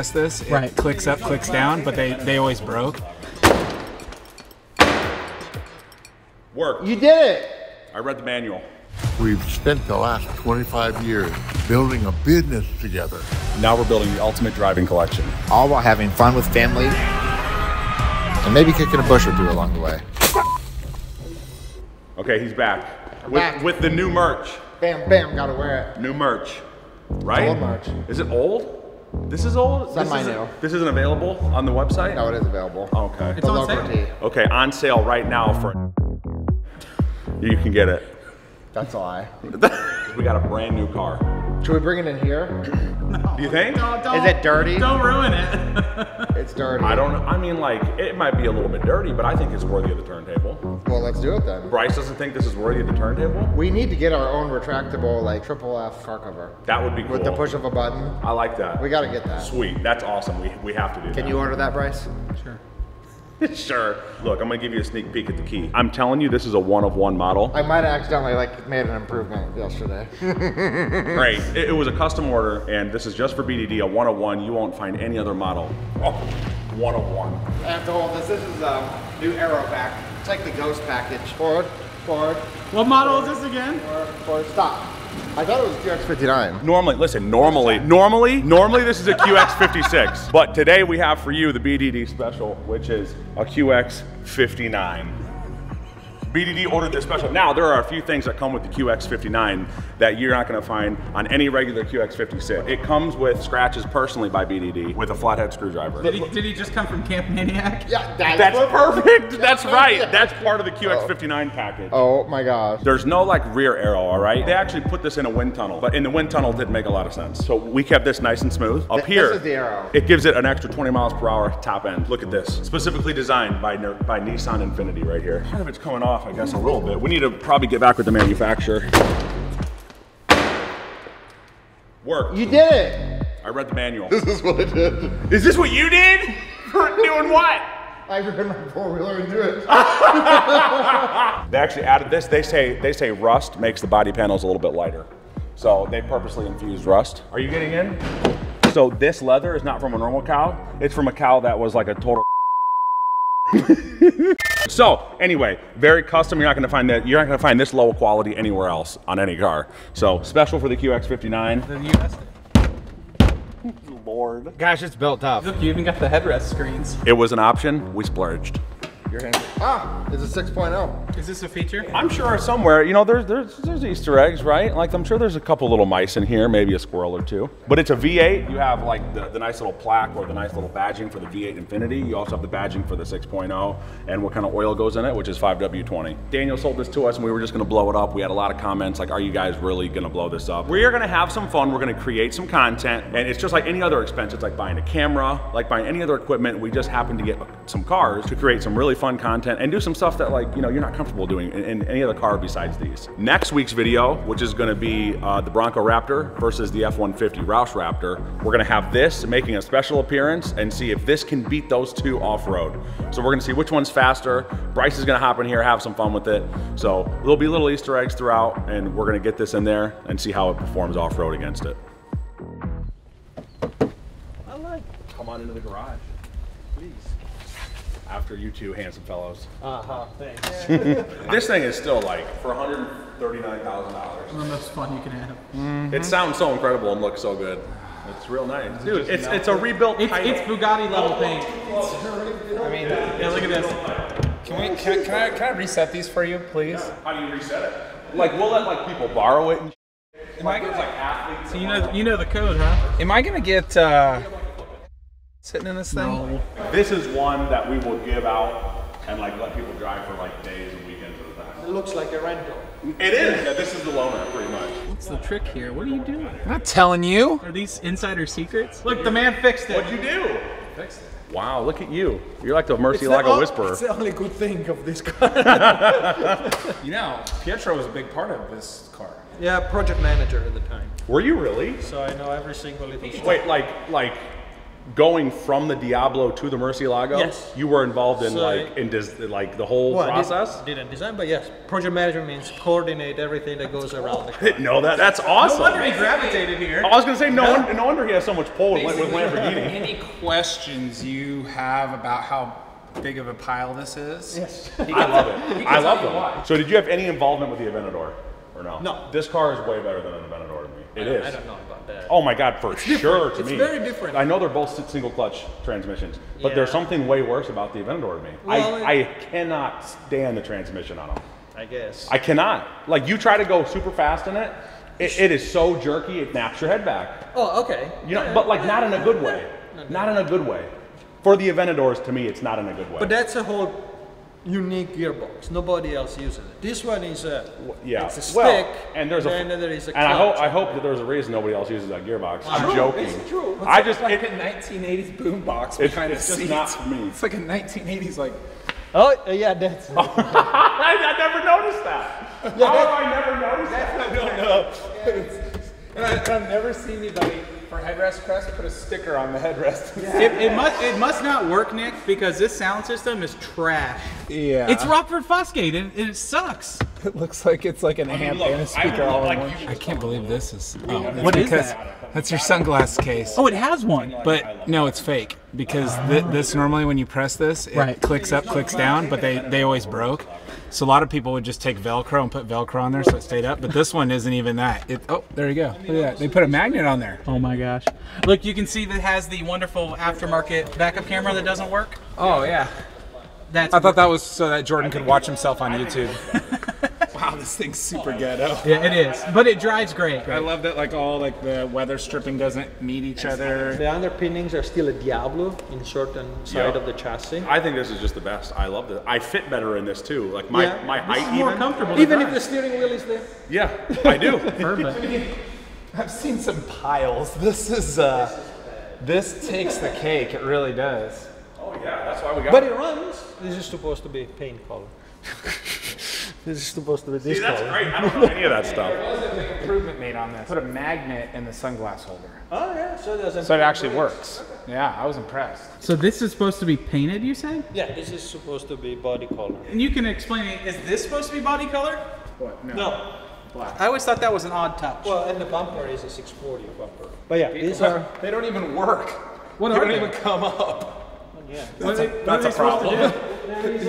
press this, it clicks up, clicks down, but they always broke. Work. You did it. I read the manual. We've spent the last 25 years building a business together. Now we're building the ultimate driving collection. All while having fun with family and maybe kicking a bush or two along the way. Okay, he's back. With the new merch. Bam, bam, gotta wear it. New merch, right? Old merch. Is it old? This is old? This isn't available on the website? No, it is available. Okay. It's on sale? Okay, on sale right now for... You can get it. That's a lie. We got a brand new car. Should we bring it in here? No. You think? No, don't, is it dirty? Don't ruin it. It's dirty. I don't know. I mean, like, it might be a little bit dirty, but I think it's worthy of the turntable. Well, let's do it then. Bryce doesn't think this is worthy of the turntable? We need to get our own retractable, like, FFF car cover. That would be cool. With the push of a button. I like that. We got to get that. Sweet. That's awesome. We have to do that. Can you order that, Bryce? Sure. Sure. Look, I'm gonna give you a sneak peek at the key. I'm telling you, this is a one-of-one model. I might have accidentally like made an improvement yesterday. Right. It was a custom order, and this is just for BDD, a one-of-one. You won't find any other model. Oh, one-of-one. I have to hold this. This is a new aero pack. It's like the ghost package. Forward, forward. What model is this again? Forward, forward, stop. I thought it was QX-59. Normally, listen, normally this is a QX-56. But today we have for you the BDD special, which is a QX-59. BDD ordered this special. Now, there are a few things that come with the QX-59 that you're not gonna find on any regular QX-56. It comes with scratches personally by BDD with a flathead screwdriver. Did he just come from Camp Maniac? Yeah, that's perfect. That's right. That's part of the QX-59 package. Oh my gosh. There's no like rear arrow, all right? They actually put this in a wind tunnel, but in the wind tunnel didn't make a lot of sense. So we kept this nice and smooth. Up here, this is the arrow. It gives it an extra 20 miles per hour top end. Look at this. Specifically designed by Nissan Infiniti right here. Part of it's coming off, I guess, a little bit. We need to probably get back with the manufacturer. Work. You did it. I read the manual. This is what I did. Is this what you did? Doing what? I ran my four-wheeler into it. They actually added this. They say rust makes the body panels a little bit lighter. So they purposely infused rust. Are you getting in? So this leather is not from a normal cow. It's from a cow that was like a total So anyway, very custom. You're not going to find that. You're not going to find this low quality anywhere else on any car. So special for the QX-59. The US. Lord. Gosh, it's built up. Look, you even got the headrest screens. It was an option. We splurged. Your hand. Ah, it's a 6.0. Is this a feature? I'm sure somewhere, you know, there's Easter eggs, right? Like, I'm sure there's a couple little mice in here, maybe a squirrel or two. But it's a V8. You have like the nice little plaque or the nice little badging for the V8 Infiniti. You also have the badging for the 6.0 and what kind of oil goes in it, which is 5W20. Daniel sold this to us and we were just gonna blow it up. We had a lot of comments like, are you guys really gonna blow this up? We are gonna have some fun. We're gonna create some content. And it's just like any other expense. It's like buying a camera, like buying any other equipment. We just happened to get some cars to create some really fun content and do some stuff that, like, you know, you're not comfortable doing in any other car besides these. Next week's video, which is gonna be the Bronco Raptor versus the F-150 Roush Raptor, we're gonna have this making a special appearance and see if this can beat those two off-road. So we're gonna see which one's faster. Bryce is gonna hop in here, have some fun with it. So there'll be little Easter eggs throughout and we're gonna get this in there and see how it performs off-road against it. I like, come on into the garage, please. After you two handsome fellows. Uh-huh, thanks. This thing is still like, for $139,000. The most fun you can have. Mm-hmm. It sounds so incredible and looks so good. It's real nice. Dude, it's a rebuilt it's Bugatti level paint. I mean, yeah, look at this. Can I reset these for you, please? Yeah. How do you reset it? Like, we'll let like people borrow it and shit. Like, there's like athletes. So you know the code, huh? Am I gonna get, sitting in this thing? No. This is one that we will give out and like let people drive for like days and weekends or that. It looks like a rental. It is. Yeah, this is the loaner pretty much. What's the trick here? What are you doing? I'm not telling you. Are these insider secrets? Look, the man fixed it. What'd you do? Fixed it. Wow, look at you. You're like the Murciélago whisperer. It's the only good thing of this car. You know, Pietro was a big part of this car. Yeah, project manager at the time. Were you really? So I know every single edition. Wait, like going from the Diablo to the Murciélago, yes, you were involved in, so like the whole process? Didn't design, but yes. Project management means coordinate everything that goes around the car. I didn't know that. That's awesome. No wonder he gravitated here. I was going to say, no wonder he has so much pull with Lamborghini. Any questions you have about how big of a pile this is? Yes. I love it. I love them. So did you have any involvement with the Aventador? Or no? No. This car is way better than an Aventador to me. It is. I don't know about that. Oh my God, for sure to me. It's very different. I know they're both single clutch transmissions, but there's something way worse about the Aventador to me. Well, I cannot stand the transmission on them. I guess. I cannot. Like, you try to go super fast in it, it is so jerky, it naps your head back. Oh, okay. You know, but like not in a good way. Not in a good way. For the Aventadors, to me, it's not in a good way. But that's a whole unique gearbox. Nobody else uses it. This one is a it's a stick, and there's there is a clutch. And I hope that there's a reason nobody else uses that gearbox. I'm joking. It's true. It's like a 1980s boombox behind the seat. It's not for me. It's like a 1980s like. Oh yeah, that's. I never noticed that. Yeah, how have I never noticed that? I don't know. Okay. And I've never seen anybody. For headrest crest, put a sticker on the headrest. Yeah. It must not work, Nick, because this sound system is trash. Yeah. It's Rockford Fosgate, and it sucks. It looks like it's like an amp and a speaker all in one. I can't believe this is. Oh, what is that? That's your sunglass case. Oh, it has one, but no, it's fake because this normally when you press this, it clicks up, clicks down, but they always broke. So a lot of people would just take Velcro and put Velcro on there so it stayed up, but this one isn't even that. Oh, there you go. Look at that. They put a magnet on there. Oh my gosh. Look, you can see that it has the wonderful aftermarket backup camera that doesn't work. Oh yeah. That's I thought that was so that Jordan could watch himself on YouTube. Wow, this thing's super ghetto. Yeah, it is. But it drives great. I love that all the weather stripping doesn't meet each other. The underpinnings are still a Diablo in certain side of the chassis. I think this is just the best. I love this. I fit better in this too. Like my height is more comfortable. Even if the steering wheel is there. Yeah, I do. Perfect. I've seen some piles. This takes the cake. It really does. Oh yeah, that's why we got. But it runs. This is supposed to be paint color. This is supposed to be this color. See, that's great. I don't know any of that stuff. There was an improvement made on this. Put a magnet in the sunglass holder. Oh yeah, so it doesn't. So it actually works. Okay. Yeah, I was impressed. So this is supposed to be painted, you said? Yeah, this is supposed to be body color. And you can explain it. Is this supposed to be body color? What? No. Black. I always thought that was an odd touch. Well, and the bumper is a 640 bumper. But yeah, these are. They don't even work. What are they? They don't even come up. Yeah. That's a problem.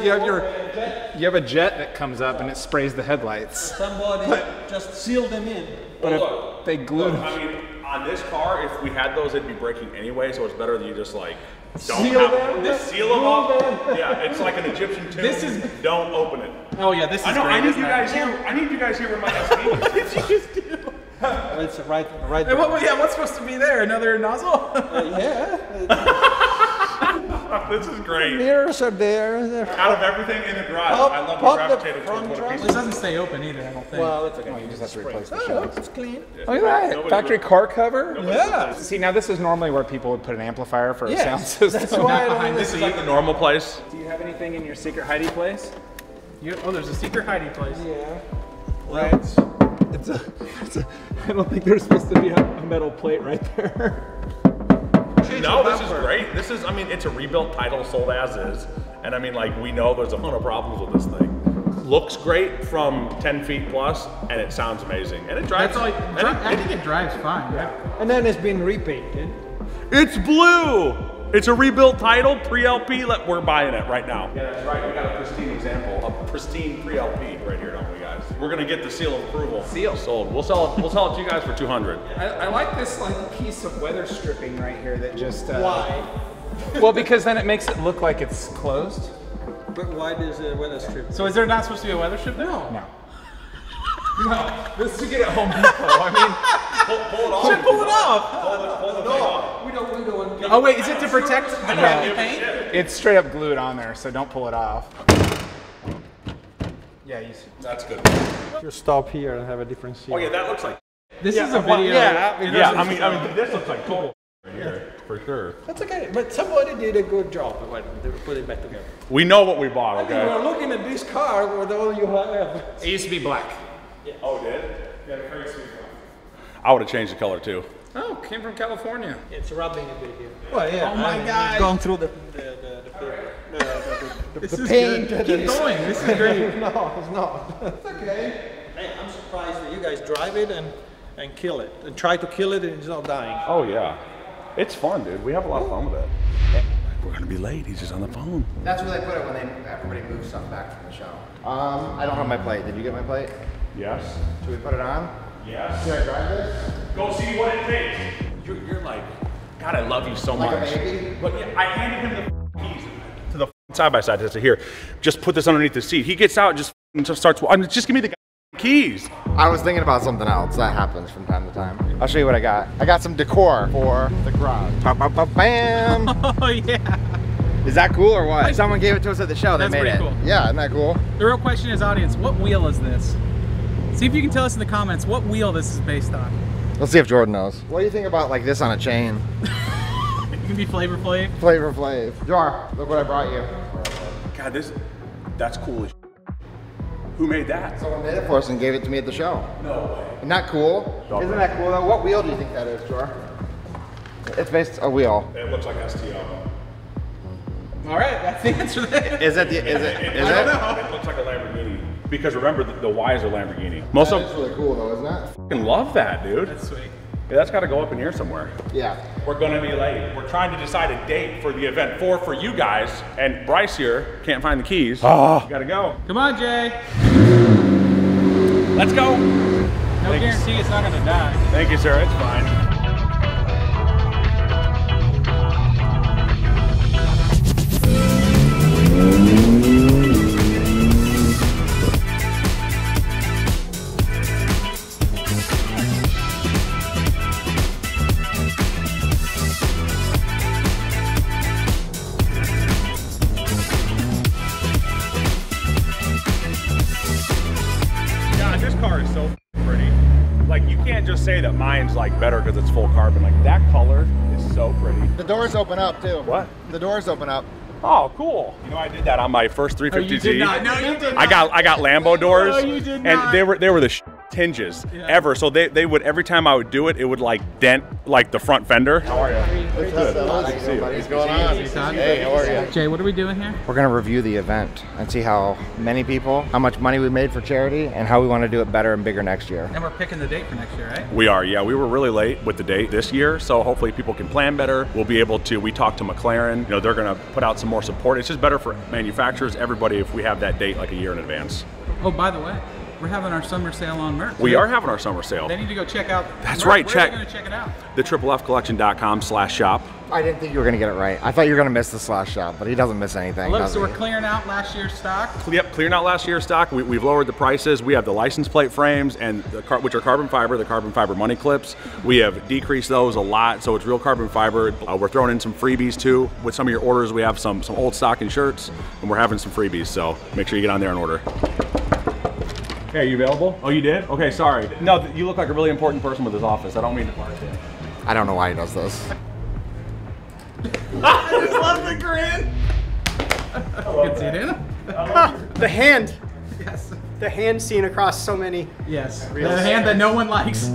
You have a jet that comes up and it sprays the headlights. Somebody just sealed them in. But if they glued them. I mean, on this car, if we had those, it'd be breaking anyway, so it's better that you just seal them up. Yeah, it's like an Egyptian tomb. Don't open it. Oh yeah, this is great. I need you guys here. I need you guys here with my SUV. What did you just do? It's right there. Yeah, what's supposed to be there? Another nozzle? Yeah. This is great. The mirrors are there. Out of everything in the garage, I love the front. It doesn't stay open either, I don't think. Well, it's okay. You just have to replace the shocks. It's clean. Yeah. Look at that. Factory car cover. Yeah. See, now this is normally where people would put an amplifier for a sound system. That's why this is like the normal place. Do you have anything in your secret hiding place? Oh, there's a secret hiding place. Yeah. Lights. I don't think there's supposed to be a metal plate right there. No, this is great. This is, I mean, it's a rebuilt title sold as is. And I mean, like, we know there's a ton of problems with this thing. Looks great from 10 feet plus, and it sounds amazing. And it drives. I think it drives fine. Yeah. Right? And then it's been repainted. It's blue. It's a rebuilt title, pre-LP. We're buying it right now. Yeah, that's right. We got a pristine example, a pristine pre-LP right here, don't we, guys? We're gonna get the seal of approval. Seal sold. We'll sell it to you guys for $200. I like this piece of weather stripping right here that just. Why? Well, because then it makes it look like it's closed. But why does a weather strip? So is there not supposed to be a weather strip? No. No. No. This is to get at Home Depot. I mean. Pull it off. Should pull it off. Pull it off. We don't. Oh wait, is it to protect the paint? It's straight up glued on there, so don't pull it off. Yeah, you see. That's good. You stop here and have a different scene. Oh yeah, that looks like. This is a video. Yeah. I mean, this looks like total right here for sure. That's okay, but somebody did a good job when they were putting it back together. We know what we bought. Okay. I mean, we're looking at this car with all you have. It used to be black. Yeah. Oh, did it? Yeah, the crazy. I would have changed the color too. Oh, came from California. It's rubbing a bit here. Well, yeah. Oh my God! It's gone through the paint. Keep going. This is great. No, it's not. It's okay. Hey, I'm surprised that you guys drive it and kill it and try to kill it and it's not dying. Oh yeah, it's fun, dude. We have a lot of fun with it. We're gonna be late. He's just on the phone. That's where they put it when everybody moves stuff back from the show. I don't have my plate. Did you get my plate? Yes. Should we put it on? Yes. Should I drive this? Go see what it takes. You're like, God, I love you so much. A baby? But yeah, I handed him the keys to the side by side. Just to here, just put this underneath the seat. He gets out and just starts. Just give me the keys. I was thinking about something else. That happens from time to time. I'll show you what I got. I got some decor for the garage. Ba, ba, ba, bam. Oh yeah. Is that cool or what? Someone gave it to us at the show. They made it. That's pretty cool. Yeah, isn't that cool? The real question is, audience, what wheel is this? See if you can tell us in the comments what wheel this is based on. Let's see if Jordan knows. What do you think about like this on a chain? It can be Flavor Flav. Flavor Flav. Jar, look what I brought you. God, that's cool as Who made that? Someone made it for us and gave it to me at the show. No way. Isn't that cool? Stop. Isn't that cool though? What wheel do you think that is, Jar? It's based on a wheel. It looks like STL. All right, that's the answer there. Is it? I don't know. It looks like a Lamborghini. Because remember, the Y is a Lamborghini. That's really cool though, isn't it? Fucking love that, dude. That's sweet. Yeah, that's gotta go up in here somewhere. Yeah. We're gonna be late. We're trying to decide a date for the event for you guys. And Bryce here can't find the keys. Oh. You gotta go. Come on, Jay. Let's go. No guarantee it's not gonna die. Thank you, sir, it's fine. That mine's like better because it's full carbon. Like that color is so pretty. The doors open up too. What? The doors open up. Oh, cool. You know, I did that on my first 350Z. Oh, you did not. No, you did not. I got Lambo doors. No, you did not. And they were the tinges ever. So they would every time I would do it, it would like dent like the front fender. How are you? It's good. What's going on? Hey, how are you? Jay, what are we doing here? We're gonna review the event and see how many people, how much money we made for charity, and how we want to do it better and bigger next year. And we're picking the date for next year, right? We are. Yeah, we were really late with the date this year, so hopefully people can plan better. We'll be able to. We talked to McLaren. You know, they're gonna put out some more support. It's just better for manufacturers, everybody, if we have that date like a year in advance. Oh, by the way, we're having our summer sale on merch. We are having our summer sale. They need to go check out. That's right. Check it out. The triplefcollection.com/shop. I didn't think you were going to get it right. I thought you were going to miss the /shop, but he doesn't miss anything. So we're clearing out last year's stock. Yep, clearing out last year's stock. We've lowered the prices. We have the license plate frames, and which are carbon fiber, the carbon fiber money clips. We have decreased those a lot, so it's real carbon fiber. We're throwing in some freebies too. With some of your orders, we have some old stock and shirts, and we're having some freebies, so make sure you get on there and order. Hey, are you available? Oh, you did? Okay, sorry. No, you look like a really important person with this office. I don't mean to part of it. I don't know why he does this. I just love the grin. Good seeing it. The hand. Yes. The hand seen across so many. Yes. The hand that no one likes.